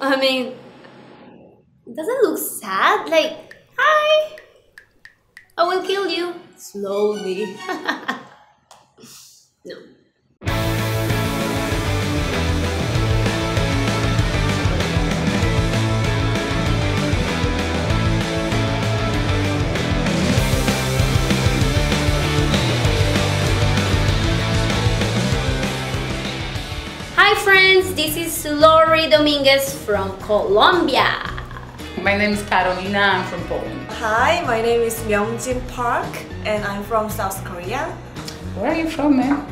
I mean, doesn't it look sad? Like, hi, I will kill you slowly. No. Hi friends, this is Laurie Dominguez from Colombia. My name is Carolina, I'm from Poland. Hi, my name is Myungjin Park and I'm from South Korea. Where are you from, man?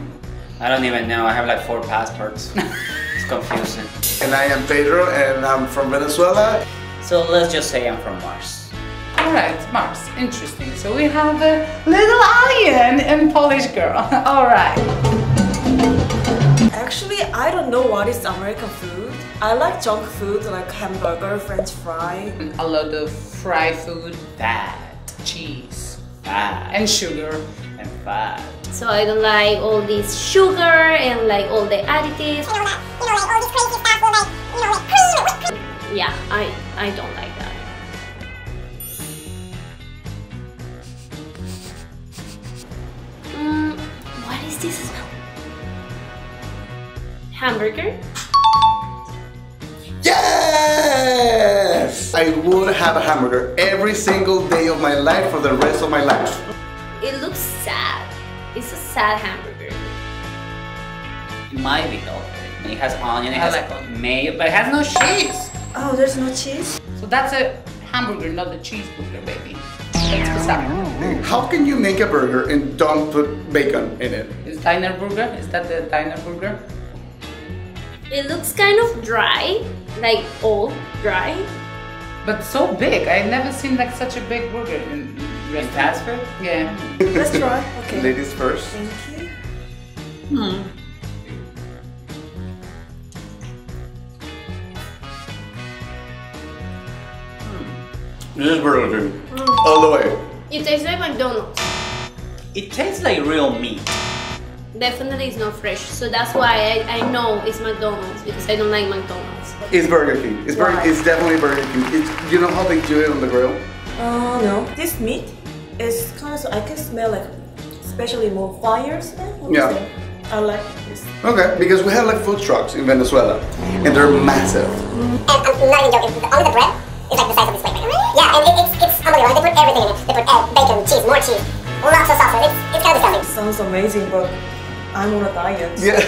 I don't even know, I have like 4 passports. It's confusing. And I am Pedro and I'm from Venezuela. So let's just say I'm from Mars. Alright, Mars, interesting. So we have a little alien and Polish girl. Alright. Actually, I don't know what is American food. I like junk food like hamburger, french fry. A lot of fried food, fat, cheese, fat, and sugar, and fat. So I don't like all this sugar and like all the additives. You know, like all this crazy stuff with like, you know, like cream. Yeah, I don't like that. What is this smell? Hamburger? Yes! I would have a hamburger every single day of my life for the rest of my life. It looks sad. It's a sad hamburger. It might be though. It has onion, it has like mayo, but it has no cheese. Oh, there's no cheese? So that's a hamburger, not a cheeseburger, baby. That's bizarre. How can you make a burger and don't put bacon in it? It's diner burger? Is that the diner burger? It looks kind of dry, like old dry. But so big, I've never seen like such a big burger in Pasper. Yeah. Let's try. Okay. Ladies first. Thank you. This is Burger King. All the way. It tastes like McDonald's. It tastes like real meat. Definitely it's not fresh, so that's why I know it's McDonald's, because I don't like McDonald's. It's Burger King. It's definitely Burger King. It's, you know how they do it on the grill? Oh no. This meat is kind of, I can smell like, especially more fire smell. Yeah. I like this. Okay, because we have like food trucks in Venezuela, and they're massive. I'm not even joking, only the bread is like the size of this plate. Yeah, and it's unbelievable. They put everything in it. They put egg, bacon, cheese, more cheese, lots of sausage. It's kind of disgusting. Sounds amazing, but I'm on a diet. Yeah.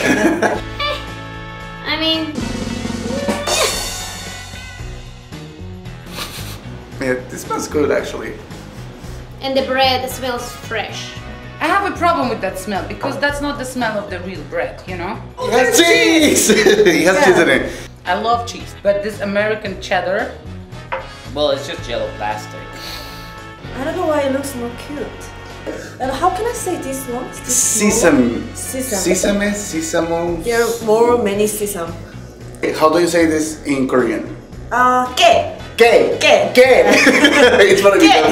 I mean... Yeah, this smells good actually. And the bread smells fresh. I have a problem with that smell because that's not the smell of the real bread, you know? It has cheese! It has cheese in it. I love cheese, but this American cheddar... Well, it's just yellow plastic. I don't know why it looks more cute. And how can I say this one? Sesame. Sesame. Sesame. There are more many sesame. How do you say this in Korean? Ke. Ke. Ke. Ke. It's funny because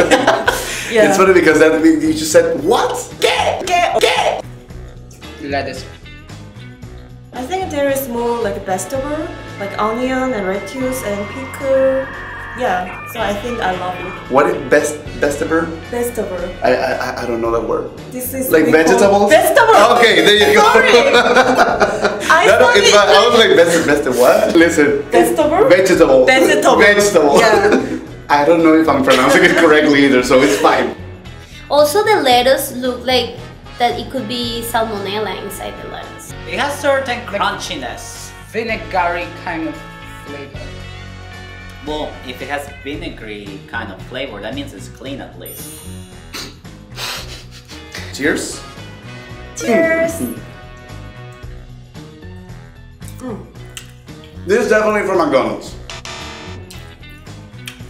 yeah. It's funny because that you just said what? Ke. Ke. Ke. You like this? I think there is more like vegetable, like onion and lettuce and pickle. Yeah, so I think I love it. What is vegetable? Vegetable. I don't know that word. This is like vegetables. Vegetable. Okay, there you go. I was like vegetable. What? Listen. Vegetable. Vegetable. Vegetable. Vegetable. Yeah. I don't know if I'm pronouncing it correctly either, so it's fine. Also, the lettuce look like that it could be salmonella inside the lettuce. It has certain crunchiness, vinegary kind of flavor. Well, if it has vinegary kind of flavor, that means it's clean at least. Cheers! Cheers! This is definitely from McDonald's.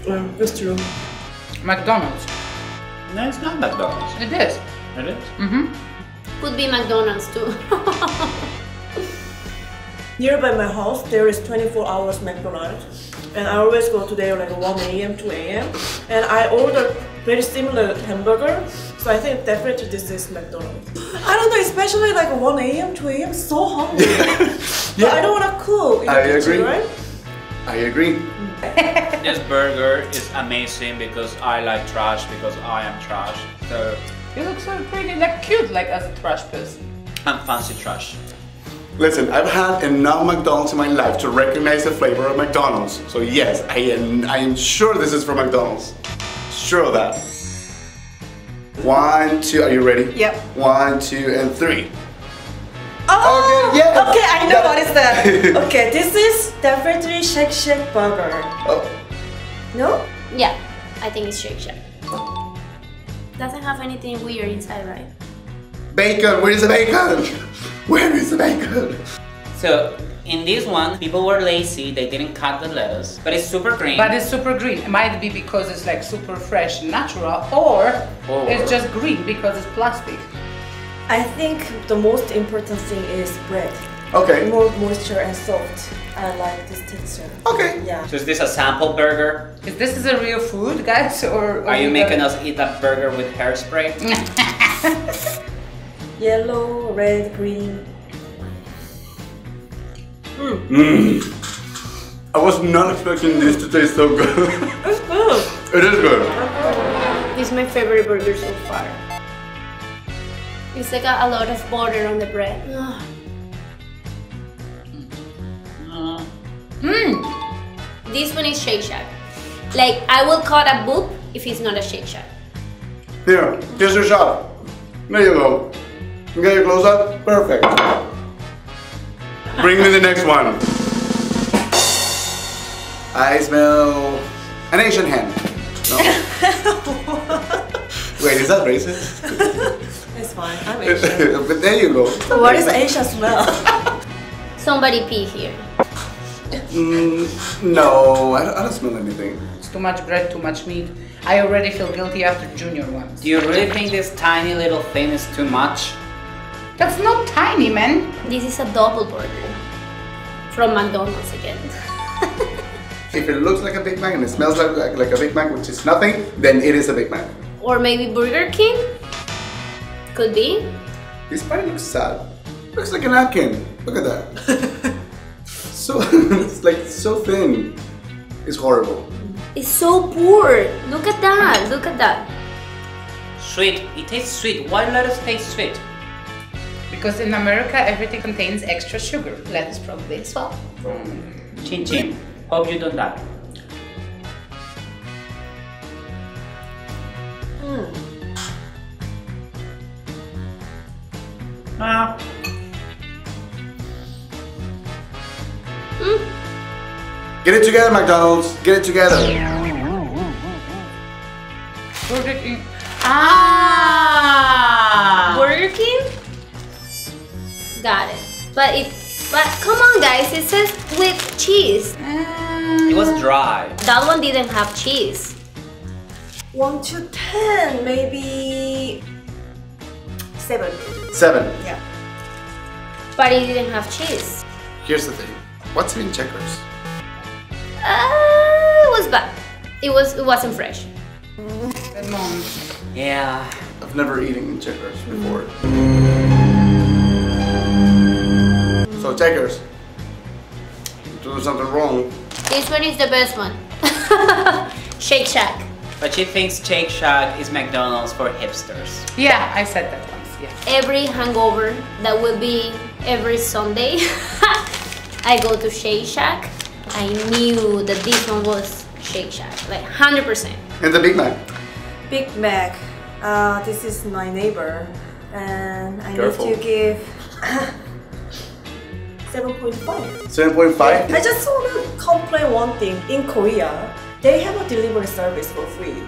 Yeah, that's true. McDonald's? No, it's not McDonald's. It is. It is? Mm-hmm. Could be McDonald's too. Nearby my house, there is 24 hours McDonald's. And I always go to there like 1 a.m., 2 a.m. And I order very similar hamburger. So I think definitely this is McDonald's. I don't know, especially like 1 a.m., 2 a.m. So hungry. Yeah. But I don't want to cook. I agree. Kitchen, right? I agree. This burger is amazing because I like trash, because I am trash. So you look so pretty, like cute, like as a trash person. I'm fancy trash. Listen, I've had enough McDonald's in my life to recognize the flavor of McDonald's. So yes, I am sure this is from McDonald's. Sure of that. 1, 2, are you ready? Yep. 1, 2, and 3. Oh, okay, yes. Okay, I know what is that. Okay, this is definitely Shake Shack burger. Oh. No? Yeah, I think it's Shake Shack. Doesn't have anything weird inside, right? Bacon, where is the bacon? Where is the bacon? So, in this one, people were lazy, they didn't cut the lettuce, but it's super green. But it's super green. It might be because it's like super fresh and natural, or it's just green because it's plastic. I think the most important thing is bread. Okay. More moisture and soft. I like this texture. Okay. Yeah. So is this a sample burger? Is this a real food, guys? Or are you making us eat a burger with hairspray? Yellow, red, green. Mm. Mm. I was not expecting this to taste so good. It's good. It is good. This is my favorite burger so far. It's like a lot of butter on the bread. Mm. This one is Shake Shack. Like, I will call a boop if it's not a Shake Shack. Here, here's your shot. There you go. You got your close up? Perfect. Bring me the next one. I smell an Asian hand. No. Wait, is that racist? It's fine, I'm Asian. But there you go. So what is Asian smell? Somebody pee here. No, I don't smell anything. It's too much bread, too much meat. I already feel guilty after Junior one. Do you really think this tiny little thing is too much? That's not tiny, man. This is a double burger from McDonald's again. If it looks like a Big Mac and it smells like a Big Mac, which is nothing, then it is a Big Mac. Or maybe Burger King? Could be. This party looks sad. Looks like a napkin. Look at that. So it's like so thin. It's horrible. It's so poor. Look at that. Look at that. Sweet. It tastes sweet. Why lettuce taste sweet? Because in America, everything contains extra sugar. Lettuce probably as well. Mm. Chin chin. Hope you don't die. Mm. Ah. Mm. Get it together, McDonald's. Get it together. Burger King. Ah. Burger King. Got it. But come on, guys, it says with cheese. It was dry. That one didn't have cheese. 1 to 10, maybe 7. 7. Yeah. But it didn't have cheese. Here's the thing. What's in Checkers? It was bad. It wasn't fresh. Mom. Yeah. I've never eaten in Checkers before. So Checkers, do something wrong. This one is the best one. Shake Shack. But she thinks Shake Shack is McDonald's for hipsters. Yeah, I said that once. Yeah. Every hangover that will be every Sunday, I go to Shake Shack. I knew that this one was Shake Shack, like 100%. And the Big Mac. Big Mac. This is my neighbor, and I need to give. 7.5. 7.5? I just want to complain one thing. In Korea, they have a delivery service for free.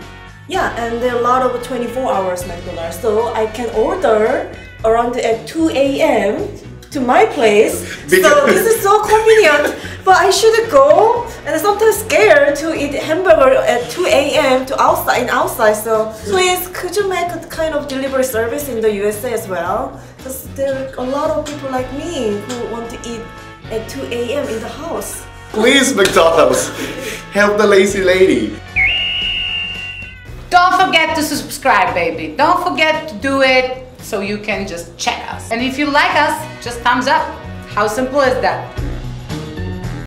Yeah, and there are a lot of 24 hours McDonald's, so I can order around at 2 a.m. to my place. So this is so convenient, but I should go, and I'm sometimes scared to eat hamburger at 2 a.m. to outside. So please, could you make a kind of delivery service in the USA as well? Because there are a lot of people like me who want to eat at 2 a.m. in the house. Please, McDonald's, help the lazy lady. Don't forget to subscribe, baby. Don't forget to do it so you can just check us. And if you like us, just thumbs up. How simple is that?